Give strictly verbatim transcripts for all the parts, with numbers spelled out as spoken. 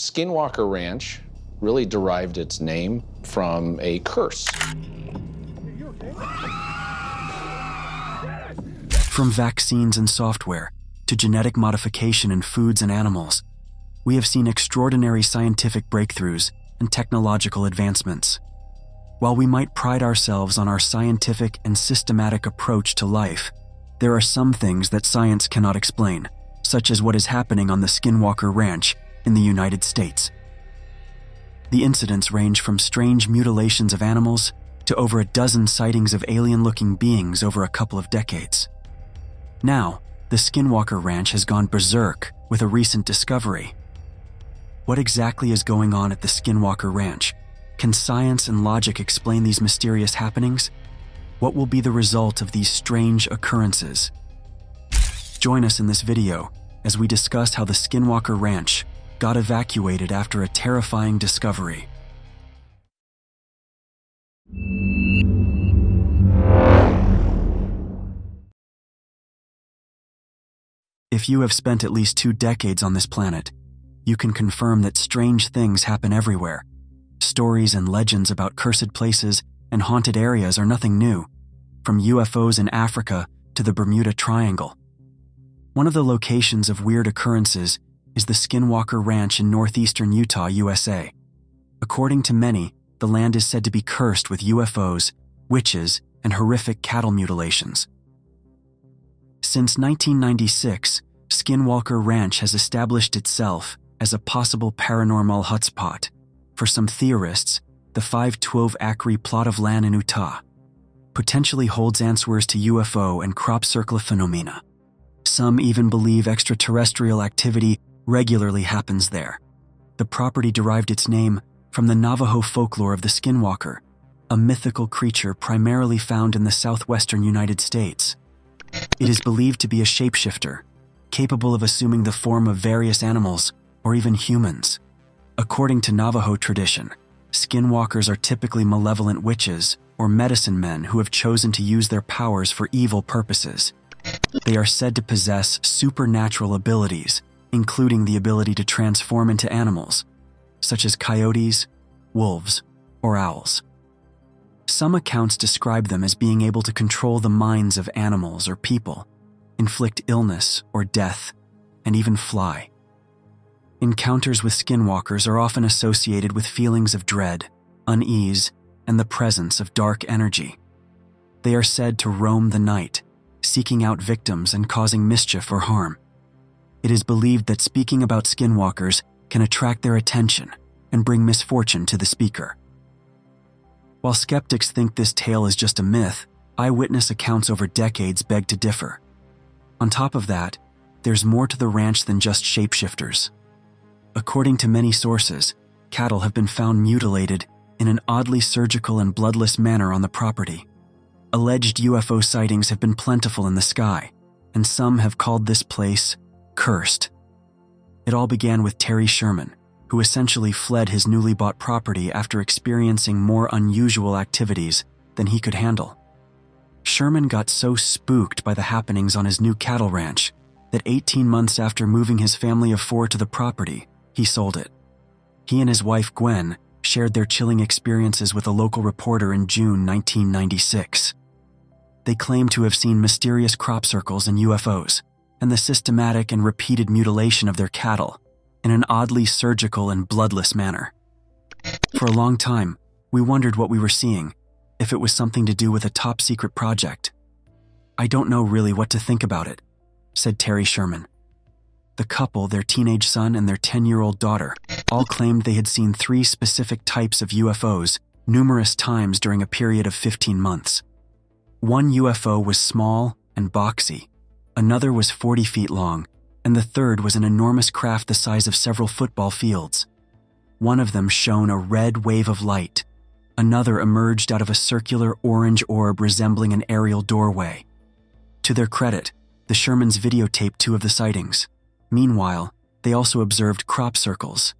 Skinwalker Ranch really derived its name from a curse. From vaccines and software to genetic modification in foods and animals, we have seen extraordinary scientific breakthroughs and technological advancements. While we might pride ourselves on our scientific and systematic approach to life, there are some things that science cannot explain, such as what is happening on the Skinwalker Ranch in the United States. The incidents range from strange mutilations of animals to over a dozen sightings of alien-looking beings over a couple of decades. Now, the Skinwalker Ranch has gone berserk with a recent discovery. What exactly is going on at the Skinwalker Ranch? Can science and logic explain these mysterious happenings? What will be the result of these strange occurrences? Join us in this video as we discuss how the Skinwalker Ranch got evacuated after a terrifying discovery. If you have spent at least two decades on this planet, you can confirm that strange things happen everywhere. Stories and legends about cursed places and haunted areas are nothing new, from U F Os in Africa to the Bermuda Triangle. One of the locations of weird occurrences is the Skinwalker Ranch in northeastern Utah, U S A. According to many, the land is said to be cursed with U F Os, witches, and horrific cattle mutilations. Since nineteen ninety-six, Skinwalker Ranch has established itself as a possible paranormal hotspot. For some theorists, the five twelve acre plot of land in Utah potentially holds answers to U F O and crop circle phenomena. Some even believe extraterrestrial activity regularly happens there. The property derived its name from the Navajo folklore of the Skinwalker, a mythical creature primarily found in the southwestern United States. It is believed to be a shapeshifter, capable of assuming the form of various animals or even humans. According to Navajo tradition, skinwalkers are typically malevolent witches or medicine men who have chosen to use their powers for evil purposes. They are said to possess supernatural abilities, including the ability to transform into animals, such as coyotes, wolves, or owls. Some accounts describe them as being able to control the minds of animals or people, inflict illness or death, and even fly. Encounters with skinwalkers are often associated with feelings of dread, unease, and the presence of dark energy. They are said to roam the night, seeking out victims and causing mischief or harm. It is believed that speaking about skinwalkers can attract their attention and bring misfortune to the speaker. While skeptics think this tale is just a myth, eyewitness accounts over decades beg to differ. On top of that, there's more to the ranch than just shapeshifters. According to many sources, cattle have been found mutilated in an oddly surgical and bloodless manner on the property. Alleged U F O sightings have been plentiful in the sky, and some have called this place cursed. It all began with Terry Sherman, who essentially fled his newly bought property after experiencing more unusual activities than he could handle. Sherman got so spooked by the happenings on his new cattle ranch that eighteen months after moving his family of four to the property, he sold it. He and his wife, Gwen, shared their chilling experiences with a local reporter in June nineteen ninety-six. They claimed to have seen mysterious crop circles and U F Os, and the systematic and repeated mutilation of their cattle in an oddly surgical and bloodless manner. For a long time, we wondered what we were seeing, if it was something to do with a top-secret project. "I don't know really what to think about it," said Terry Sherman. The couple, their teenage son, and their ten-year-old daughter all claimed they had seen three specific types of U F Os numerous times during a period of fifteen months. One U F O was small and boxy, another was forty feet long, and the third was an enormous craft the size of several football fields. One of them shone a red wave of light. Another emerged out of a circular orange orb resembling an aerial doorway. To their credit, the Shermans videotaped two of the sightings. Meanwhile, they also observed crop circles.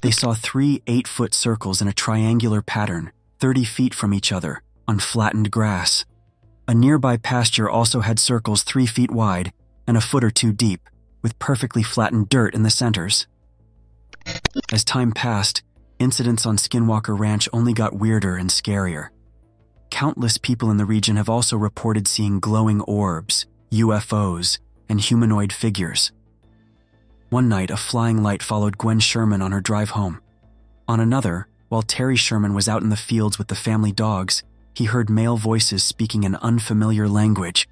They saw three eight-foot circles in a triangular pattern, thirty feet from each other, on flattened grass. A nearby pasture also had circles three feet wide and a foot or two deep, with perfectly flattened dirt in the centers. As time passed, incidents on Skinwalker Ranch only got weirder and scarier. Countless people in the region have also reported seeing glowing orbs, U F Os, and humanoid figures. One night, a flying light followed Gwen Sherman on her drive home. On another, while Terry Sherman was out in the fields with the family dogs, he heard male voices speaking an unfamiliar language,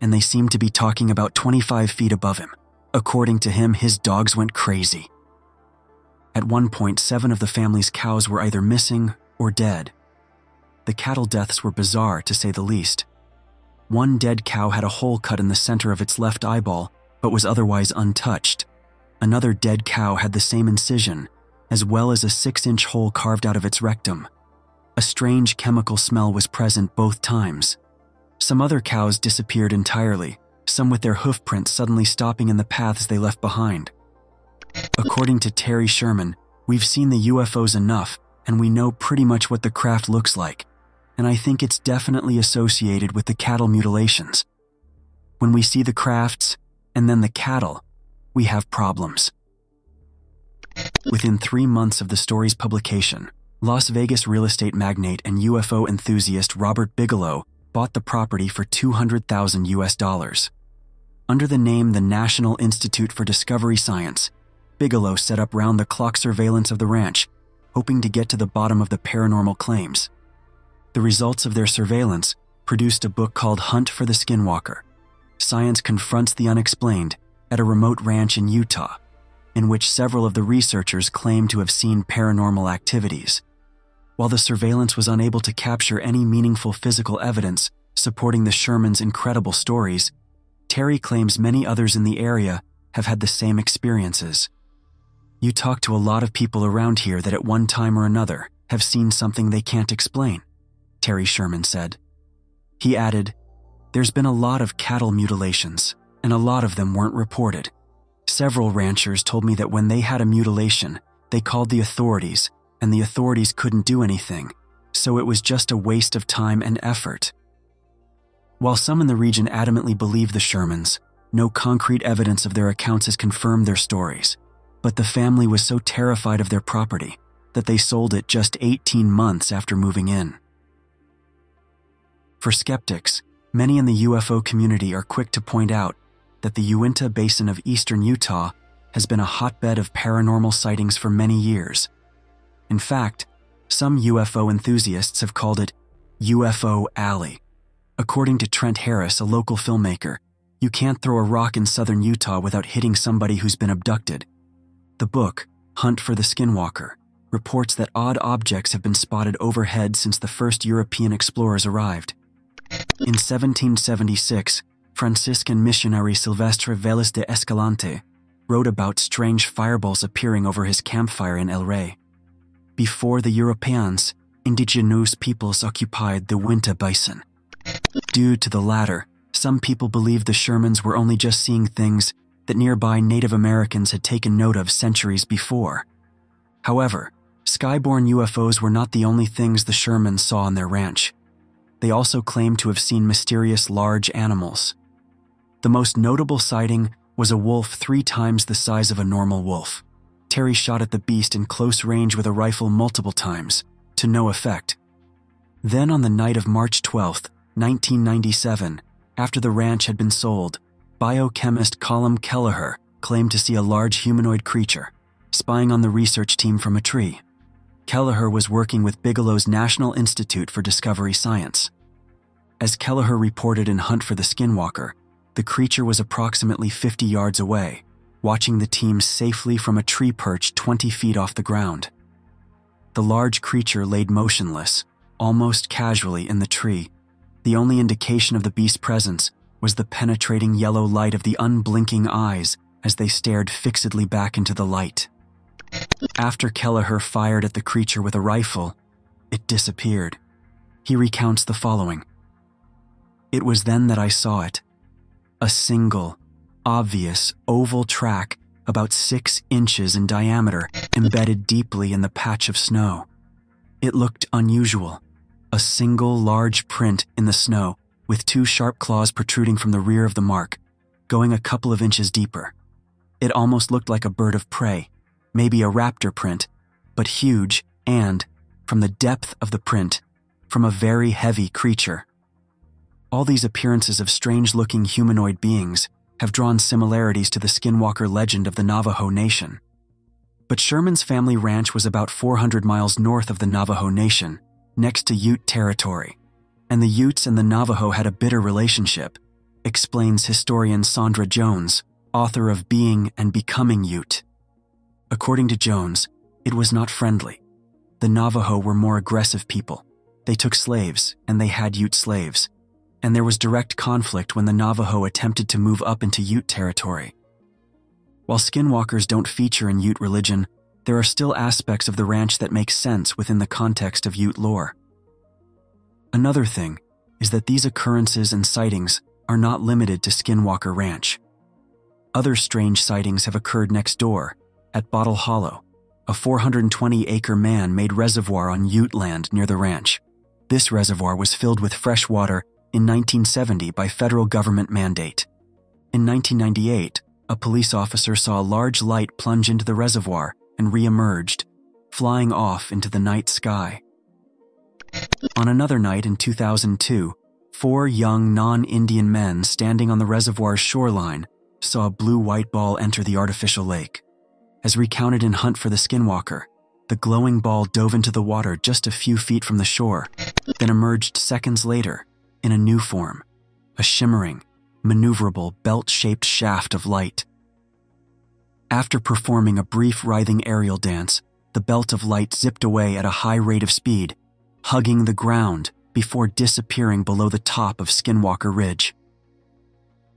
and they seemed to be talking about twenty-five feet above him. According to him, his dogs went crazy. At one point, seven of the family's cows were either missing or dead. The cattle deaths were bizarre, to say the least. One dead cow had a hole cut in the center of its left eyeball, but was otherwise untouched. Another dead cow had the same incision, as well as a six-inch hole carved out of its rectum. A strange chemical smell was present both times. Some other cows disappeared entirely, some with their hoof prints suddenly stopping in the paths they left behind. According to Terry Sherman, we've seen the U F Os enough, and we know pretty much what the craft looks like, and I think it's definitely associated with the cattle mutilations. When we see the crafts, and then the cattle, we have problems. Within three months of the story's publication, Las Vegas real estate magnate and U F O enthusiast Robert Bigelow bought the property for two hundred thousand U S dollars. Under the name the National Institute for Discovery Science, Bigelow set up round-the-clock surveillance of the ranch, hoping to get to the bottom of the paranormal claims. The results of their surveillance produced a book called Hunt for the Skinwalker. Science Confronts the Unexplained at a remote ranch in Utah, in which several of the researchers claim to have seen paranormal activities. While the surveillance was unable to capture any meaningful physical evidence supporting the Sherman's incredible stories, Terry claims many others in the area have had the same experiences. You talk to a lot of people around here that at one time or another have seen something they can't explain, Terry Sherman said. He added, "There's been a lot of cattle mutilations, and a lot of them weren't reported. Several ranchers told me that when they had a mutilation, they called the authorities, and the authorities couldn't do anything, so it was just a waste of time and effort." While some in the region adamantly believe the Shermans, no concrete evidence of their accounts has confirmed their stories. But the family was so terrified of their property that they sold it just eighteen months after moving in. For skeptics, many in the U F O community are quick to point out that the Uinta Basin of eastern Utah has been a hotbed of paranormal sightings for many years. In fact, some U F O enthusiasts have called it U F O Alley. According to Trent Harris, a local filmmaker, you can't throw a rock in southern Utah without hitting somebody who's been abducted. The book, Hunt for the Skinwalker, reports that odd objects have been spotted overhead since the first European explorers arrived. In seventeen seventy-six, Franciscan missionary Silvestre Vélez de Escalante wrote about strange fireballs appearing over his campfire in El Rey. Before the Europeans, indigenous peoples occupied the Uinta Basin. Due to the latter, some people believed the Shermans were only just seeing things that nearby Native Americans had taken note of centuries before. However, skyborne U F Os were not the only things the Shermans saw on their ranch. They also claimed to have seen mysterious large animals. The most notable sighting was a wolf three times the size of a normal wolf. Terry shot at the beast in close range with a rifle multiple times, to no effect. Then on the night of March twelfth, nineteen ninety-seven, after the ranch had been sold, biochemist Colm Kelleher claimed to see a large humanoid creature, spying on the research team from a tree. Kelleher was working with Bigelow's National Institute for Discovery Science. As Kelleher reported in Hunt for the Skinwalker, the creature was approximately fifty yards away, watching the team safely from a tree perch twenty feet off the ground. The large creature laid motionless, almost casually, in the tree. The only indication of the beast's presence was the penetrating yellow light of the unblinking eyes as they stared fixedly back into the light. After Kelleher fired at the creature with a rifle, it disappeared. He recounts the following. "It was then that I saw it. A single, obvious, oval track about six inches in diameter embedded deeply in the patch of snow. It looked unusual. A single large print in the snow with two sharp claws protruding from the rear of the mark, going a couple of inches deeper. It almost looked like a bird of prey, maybe a raptor print, but huge and, from the depth of the print, from a very heavy creature. All these appearances of strange-looking humanoid beings have drawn similarities to the Skinwalker legend of the Navajo Nation. But Sherman's family ranch was about four hundred miles north of the Navajo Nation, next to Ute territory, and the Utes and the Navajo had a bitter relationship, explains historian Sandra Jones, author of Being and Becoming Ute. According to Jones, it was not friendly. The Navajo were more aggressive people. They took slaves, and they had Ute slaves. And there was direct conflict when the Navajo attempted to move up into Ute territory. While skinwalkers don't feature in Ute religion, there are still aspects of the ranch that make sense within the context of Ute lore. Another thing is that these occurrences and sightings are not limited to Skinwalker Ranch. Other strange sightings have occurred next door, at Bottle Hollow, a four hundred twenty acre man-made reservoir on Ute land near the ranch. This reservoir was filled with fresh water in nineteen seventy by federal government mandate. In nineteen ninety-eight, a police officer saw a large light plunge into the reservoir and re-emerged, flying off into the night sky. On another night in two thousand two, four young non-Indian men standing on the reservoir's shoreline saw a blue-white ball enter the artificial lake. As recounted in Hunt for the Skinwalker, the glowing ball dove into the water just a few feet from the shore, then emerged seconds later, in a new form, a shimmering, maneuverable, belt-shaped shaft of light. After performing a brief writhing aerial dance, the belt of light zipped away at a high rate of speed, hugging the ground before disappearing below the top of Skinwalker Ridge.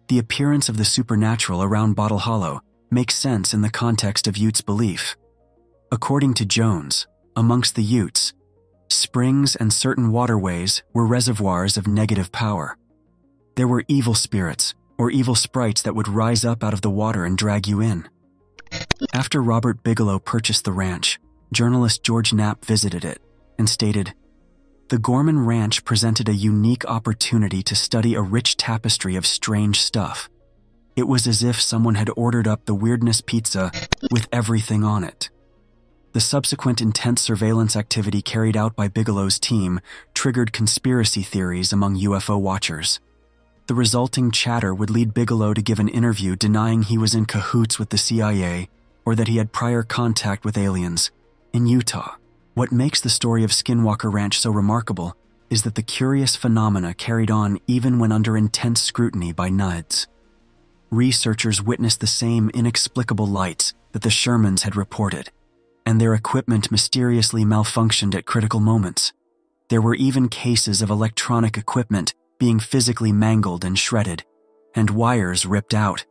The appearance of the supernatural around Bottle Hollow makes sense in the context of Ute's belief. According to Jones, amongst the Utes, springs and certain waterways were reservoirs of negative power. There were evil spirits or evil sprites that would rise up out of the water and drag you in. After Robert Bigelow purchased the ranch, journalist George Knapp visited it and stated, "The Gorman Ranch presented a unique opportunity to study a rich tapestry of strange stuff. It was as if someone had ordered up the weirdness pizza with everything on it." The subsequent intense surveillance activity carried out by Bigelow's team triggered conspiracy theories among U F O watchers. The resulting chatter would lead Bigelow to give an interview denying he was in cahoots with the C I A or that he had prior contact with aliens in Utah. What makes the story of Skinwalker Ranch so remarkable is that the curious phenomena carried on even when under intense scrutiny by N U D S. Researchers witnessed the same inexplicable lights that the Shermans had reported, and their equipment mysteriously malfunctioned at critical moments. There were even cases of electronic equipment being physically mangled and shredded, and wires ripped out.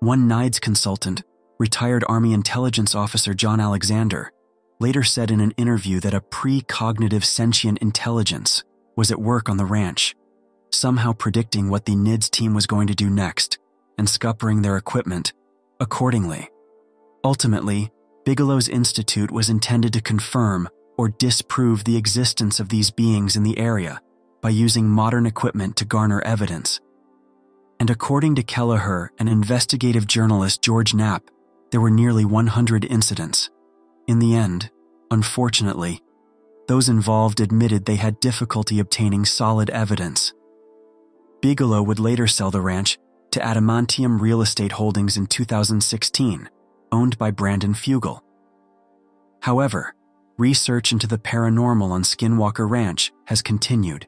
One N I D S consultant, retired Army intelligence officer John Alexander, later said in an interview that a precognitive sentient intelligence was at work on the ranch, somehow predicting what the N I D S team was going to do next and scuppering their equipment accordingly. Ultimately, Bigelow's institute was intended to confirm or disprove the existence of these beings in the area by using modern equipment to garner evidence. And according to Kelleher and investigative journalist George Knapp, there were nearly one hundred incidents. In the end, unfortunately, those involved admitted they had difficulty obtaining solid evidence. Bigelow would later sell the ranch to Adamantium Real Estate Holdings in two thousand sixteen, owned by Brandon Fugel. However, research into the paranormal on Skinwalker Ranch has continued.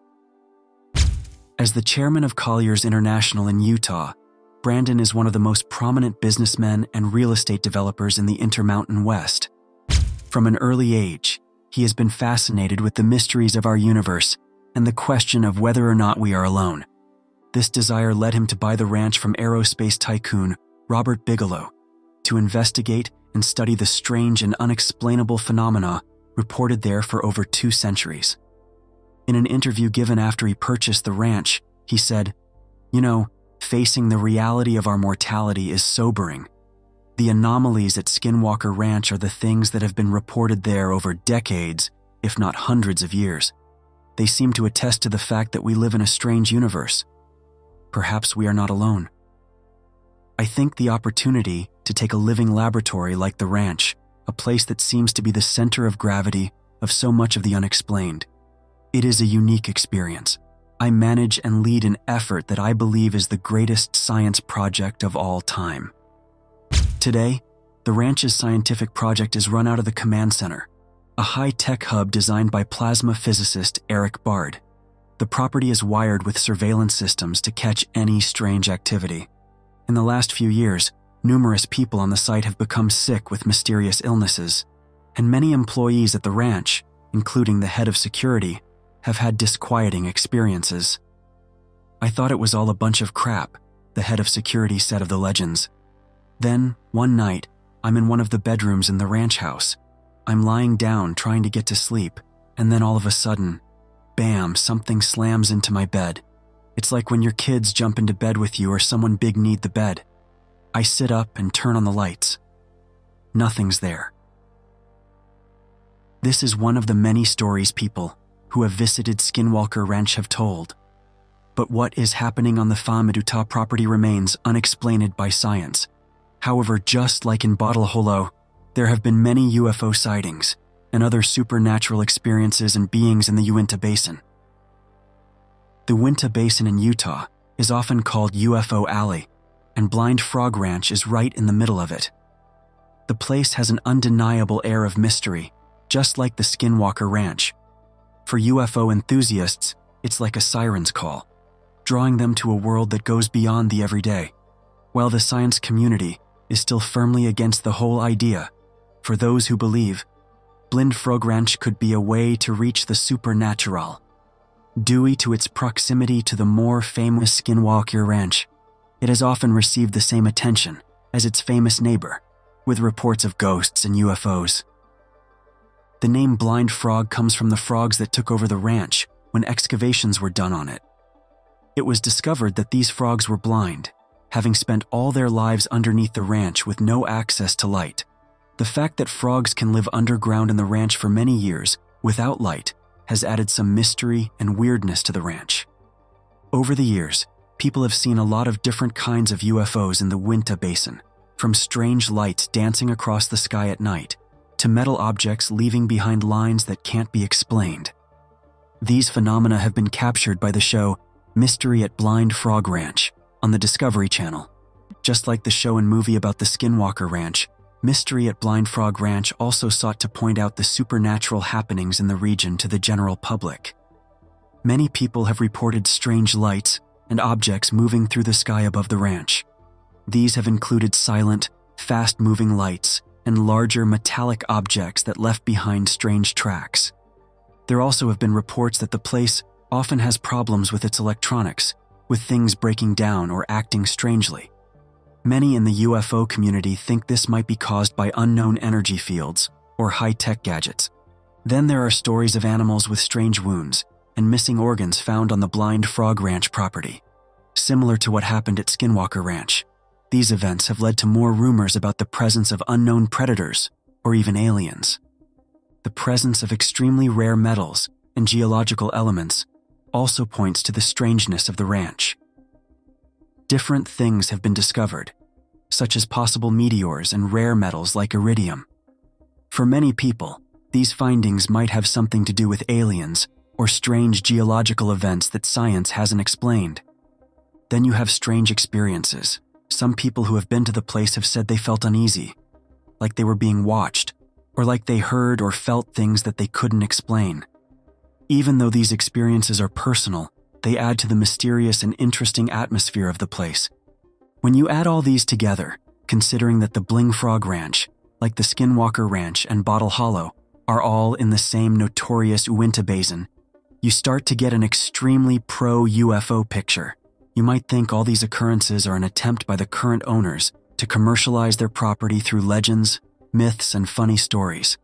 As the chairman of Colliers International in Utah, Brandon is one of the most prominent businessmen and real estate developers in the Intermountain West. From an early age, he has been fascinated with the mysteries of our universe and the question of whether or not we are alone. This desire led him to buy the ranch from aerospace tycoon Robert Bigelow, to investigate and study the strange and unexplainable phenomena reported there for over two centuries. In an interview given after he purchased the ranch, he said, "You know, facing the reality of our mortality is sobering. The anomalies at Skinwalker Ranch are the things that have been reported there over decades, if not hundreds of years. They seem to attest to the fact that we live in a strange universe. Perhaps we are not alone. I think the opportunity to take a living laboratory like the ranch a place that seems to be the center of gravity of so much of the unexplained. It is a unique experience. I manage and lead an effort that I believe is the greatest science project of all time. Today, the ranch's scientific project is run out of the command center, a high-tech hub designed by plasma physicist Eric Bard. The property is wired with surveillance systems to catch any strange activity. In the last few years, numerous people on the site have become sick with mysterious illnesses, and many employees at the ranch, including the head of security, have had disquieting experiences. "I thought it was all a bunch of crap," the head of security said of the legends. Then, one night, I'm in one of the bedrooms in the ranch house. I'm lying down trying to get to sleep, and then all of a sudden, bam, something slams into my bed. It's like when your kids jump into bed with you or someone big need the bed. I sit up and turn on the lights. Nothing's there. This is one of the many stories people who have visited Skinwalker Ranch have told. But what is happening on the Femme Ute property remains unexplained by science. However, just like in Bottle Hollow, there have been many U F O sightings and other supernatural experiences and beings in the Uinta Basin. The Uinta Basin in Utah is often called U F O Alley, and Blind Frog Ranch is right in the middle of it. The place has an undeniable air of mystery, just like the Skinwalker Ranch. For U F O enthusiasts, it's like a siren's call, drawing them to a world that goes beyond the everyday. While the science community is still firmly against the whole idea, for those who believe, Blind Frog Ranch could be a way to reach the supernatural. Due to its proximity to the more famous Skinwalker Ranch, it has often received the same attention as its famous neighbor, with reports of ghosts and U F Os. The name Blind Frog comes from the frogs that took over the ranch when excavations were done on it. It was discovered that these frogs were blind, having spent all their lives underneath the ranch with no access to light. The fact that frogs can live underground in the ranch for many years without light has added some mystery and weirdness to the ranch. Over the years, people have seen a lot of different kinds of U F Os in the Uinta Basin, from strange lights dancing across the sky at night to metal objects leaving behind lines that can't be explained. These phenomena have been captured by the show Mystery at Blind Frog Ranch on the Discovery Channel. Just like the show and movie about the Skinwalker Ranch, Mystery at Blind Frog Ranch also sought to point out the supernatural happenings in the region to the general public. Many people have reported strange lights and objects moving through the sky above the ranch. These have included silent, fast-moving lights and larger metallic objects that left behind strange tracks. There also have been reports that the place often has problems with its electronics, with things breaking down or acting strangely. Many in the U F O community think this might be caused by unknown energy fields or high-tech gadgets. Then there are stories of animals with strange wounds and missing organs found on the Blind Frog Ranch property. Similar to what happened at Skinwalker Ranch, these events have led to more rumors about the presence of unknown predators or even aliens. The presence of extremely rare metals and geological elements also points to the strangeness of the ranch. Different things have been discovered, such as possible meteors and rare metals like iridium. For many people, these findings might have something to do with aliens or strange geological events that science hasn't explained. Then you have strange experiences. Some people who have been to the place have said they felt uneasy, like they were being watched, or like they heard or felt things that they couldn't explain. Even though these experiences are personal, they add to the mysterious and interesting atmosphere of the place. When you add all these together, considering that the Blind Frog Ranch, like the Skinwalker Ranch and Bottle Hollow, are all in the same notorious Uinta Basin, you start to get an extremely pro-U F O picture. You might think all these occurrences are an attempt by the current owners to commercialize their property through legends, myths, and funny stories.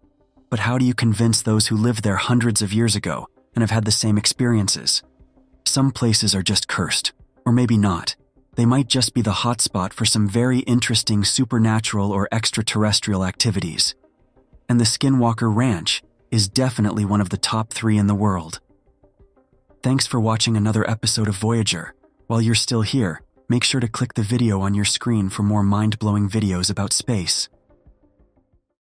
But how do you convince those who lived there hundreds of years ago and have had the same experiences? Some places are just cursed, or maybe not. They might just be the hotspot for some very interesting supernatural or extraterrestrial activities. And the Skinwalker Ranch is definitely one of the top three in the world. Thanks for watching another episode of Voyager. While you're still here, make sure to click the video on your screen for more mind-blowing videos about space.